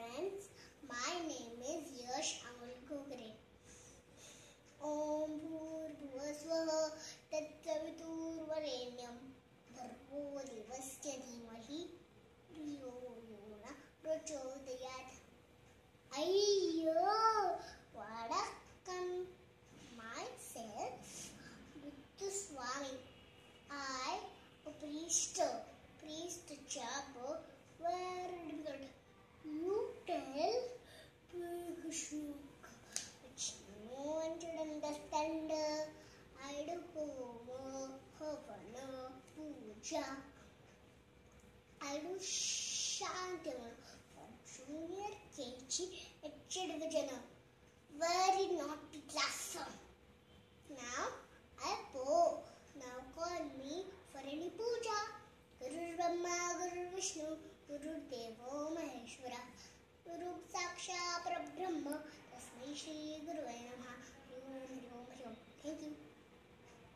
friends, my name is Yash Amul Gogre. Om Bhurva Swaha Tattvaturvarenyam Bhargo Devasya Dhimahi Dhiyo Yona Prachodayat. Ayyo, what a myself with the Swami. I, a priest Chapa, very difficult. You tell Bhikshuk, which no one should understand. I do Havana Puja. I do Shantana for Junior KG at Chidvijana. Very naughty class. Now I go. Now call me for any puja. Guru Brahma, Guru Vishnu, Guru Devo Maheshwara, Guru Saksha Prabh Brahma, Tasmai Shri Guru Vainam.